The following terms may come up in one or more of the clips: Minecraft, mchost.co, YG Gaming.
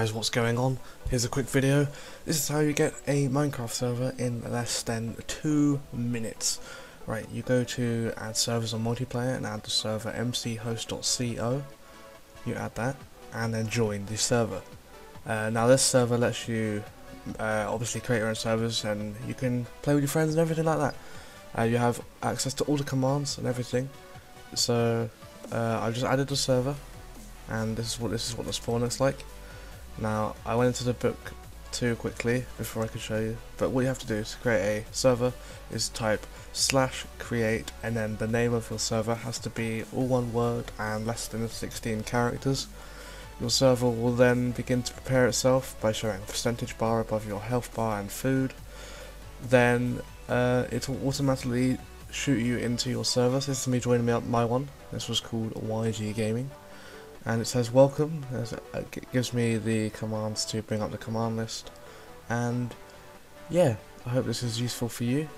guys, what's going on? Here's a quick video. This is how you get a Minecraft server in less than 2 minutes. Right, you go to add servers on multiplayer and add the server mchost.co. You add that and then join the server. Now this server lets you obviously create your own servers, and you can play with your friends and everything like that. You have access to all the commands and everything. So I just added the server, and this is what the spawn looks like. Now I went into the book too quickly before I could show you, but what you have to do to create a server is type /create, and then the name of your server has to be all one word and less than 16 characters. Your server will then begin to prepare itself by showing a percentage bar above your health bar and food. Then it will automatically shoot you into your server. So this is me joining my one. This was called YG Gaming. And it says welcome. It gives me the commands to bring up the command list, and yeah, I hope this is useful for you.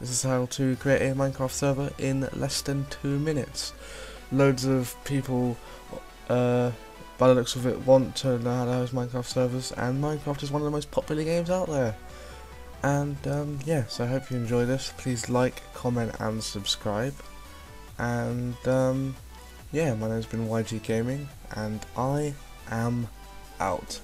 This is how to create a Minecraft server in less than 2 minutes. Loads of people by the looks of it want to know how to host Minecraft servers, and Minecraft is one of the most popular games out there. And yeah, so I hope you enjoy this. Please like, comment and subscribe, and yeah, my name's been YG Gaming, and I am out.